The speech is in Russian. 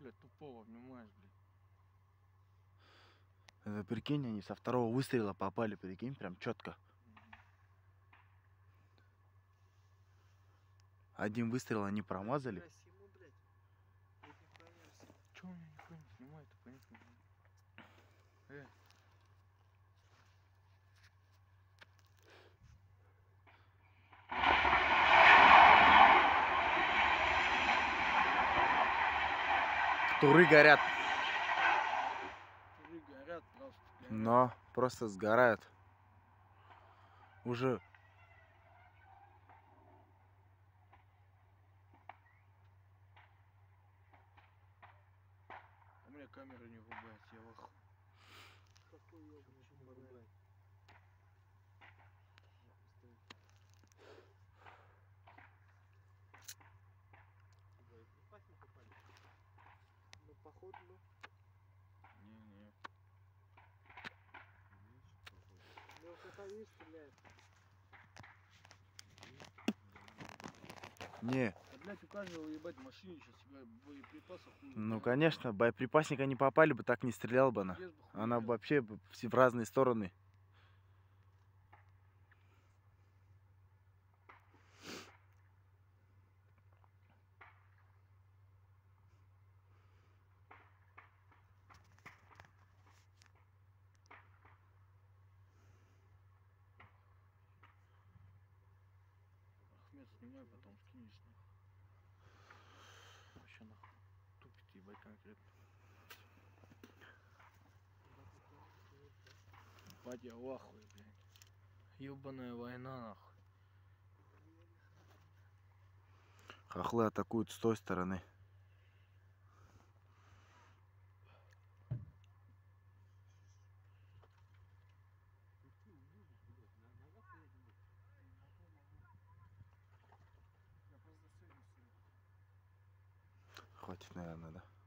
блядь, тупого, понимаешь, блядь. Это, прикинь, они со второго выстрела попали, прикинь, прям четко. Один выстрел они промазали. Че у меня никто не снимает, понятно. Туры горят. Туры горят просто. Но просто сгорают. Уже. У меня камера не врубается, я ваху. Какой я не врубаю? Походу. Не-не. Ну, кто-то не стреляет. Не. А, блядь, у каждого, ебать, в машине сейчас себя боеприпасов хуй. Ну, конечно, боеприпасника не попали бы, так не стрелял бы она. Она вообще в разные стороны. Снимай, потом скинешь. Вообще нахуй тупит, ебать, конкретно. Бать, я в ахуе, блядь. Ёбаная война, нахуй. Хохлы атакуют с той стороны. Хватит, наверное, да?